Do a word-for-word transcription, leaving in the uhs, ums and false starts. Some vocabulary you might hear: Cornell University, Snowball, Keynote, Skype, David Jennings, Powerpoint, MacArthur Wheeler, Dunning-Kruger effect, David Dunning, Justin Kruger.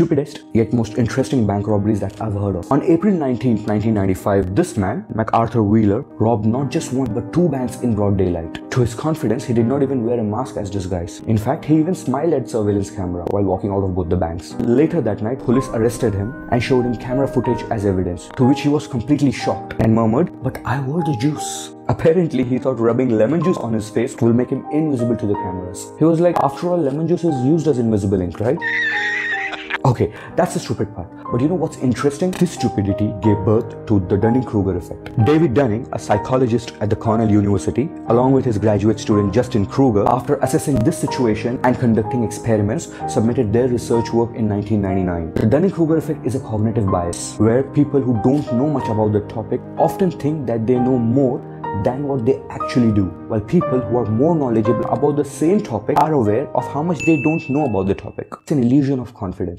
stupidest yet most interesting bank robberies that I've heard of. On April nineteenth nineteen ninety-five, this man, MacArthur Wheeler, robbed not just one but two banks in broad daylight. To his confidence, he did not even wear a mask as disguise. In fact, he even smiled at surveillance camera while walking out of both the banks. Later that night, police arrested him and showed him camera footage as evidence, to which he was completely shocked and murmured, "But I wore the juice." Apparently, he thought rubbing lemon juice on his face will make him invisible to the cameras. He was like, after all, lemon juice is used as invisible ink, right? Okay, that's the stupid part. But you know what's interesting? This stupidity gave birth to the Dunning-Kruger effect. David Dunning, a psychologist at the Cornell University, along with his graduate student Justin Kruger, after assessing this situation and conducting experiments, submitted their research work in nineteen ninety-nine. The Dunning-Kruger effect is a cognitive bias, where people who don't know much about the topic often think that they know more than what they actually do, while people who are more knowledgeable about the same topic are aware of how much they don't know about the topic. It's an illusion of confidence.